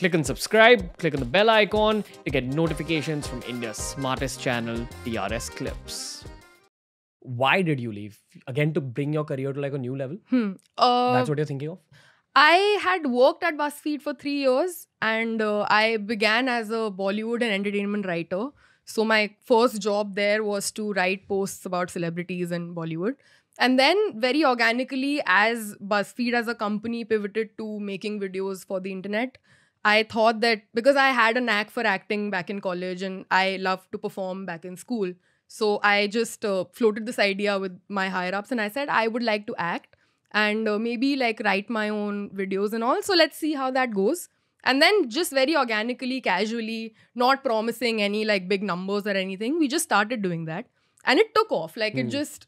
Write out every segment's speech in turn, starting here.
Click on subscribe, click on the bell icon to get notifications from India's smartest channel, TRS Clips. Why did you leave? Again, to bring your career to like a new level? That's what you're thinking of? I had worked at BuzzFeed for 3 years and I began as a Bollywood and entertainment writer. So my first job there was to write posts about celebrities in Bollywood. And then very organically, as BuzzFeed as a company pivoted to making videos for the internet, I thought that because I had a knack for acting back in college and I loved to perform back in school. So I just floated this idea with my higher ups and I said, I would like to act and maybe like write my own videos and all. So let's see how that goes. And then just very organically, casually, not promising any like big numbers or anything, we just started doing that. And it took off. Like it just...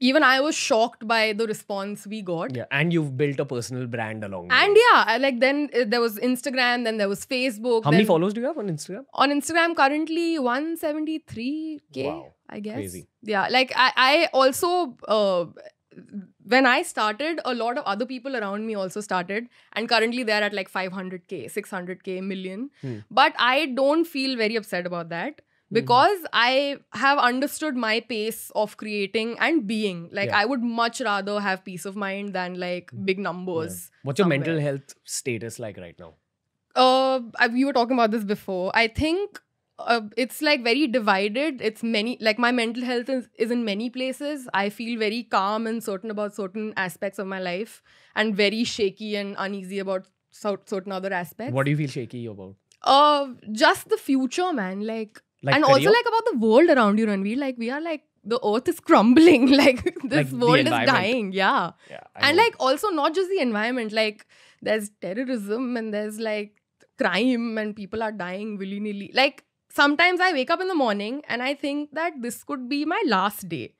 Even I was shocked by the response we got. Yeah, and you've built a personal brand along the way. And yeah, like then there was Instagram, then there was Facebook. How many followers do you have on Instagram? On Instagram, currently 173K, wow, I guess. Crazy. Yeah, like I also, when I started, a lot of other people around me also started. And currently they're at like 500K, 600K, million. But I don't feel very upset about that. Because I have understood my pace of creating and being. Like, I would much rather have peace of mind than like big numbers. What's your mental health status like right now? We were talking about this before. I think it's like very divided. It's many, like my mental health is in many places. I feel very calm and certain about certain aspects of my life and very shaky and uneasy about certain other aspects. What do you feel shaky about? Just the future, man. Like and career? Also like about the world around you, Ranveer. Like we are like, the earth is crumbling. Like this like world is dying. Yeah. And like also not just the environment. Like there's terrorism and there's like crime and people are dying willy-nilly. Like sometimes I wake up in the morning and I think that this could be my last day.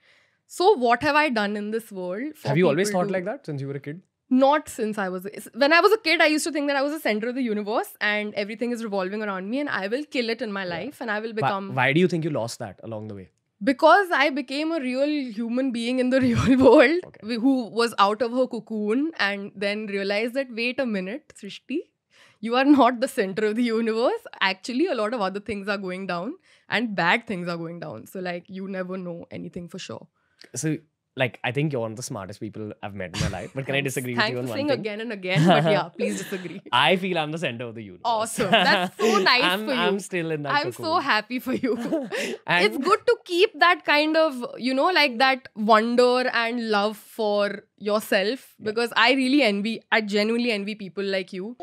So what have I done in this world? Have you always thought like that since you were a kid? Not since I was... When I was a kid, I used to think that I was the center of the universe and everything is revolving around me and I will kill it in my life and I will become... Why do you think you lost that along the way? Because I became a real human being in the real world who was out of her cocoon and then realized that, wait a minute, Srishti, you are not the center of the universe. Actually, a lot of other things are going down and bad things are going down. So like, you never know anything for sure. So... Like, I think you're one of the smartest people I've met in my life. But can I disagree with you on one thing? Thanks for saying again and again. But yeah, please disagree. I feel I'm the center of the universe. Awesome. That's so nice for you. I'm still in that cocoon. So happy for you. It's good to keep that kind of, you know, like that wonder and love for yourself. Because I really envy, I genuinely envy people like you.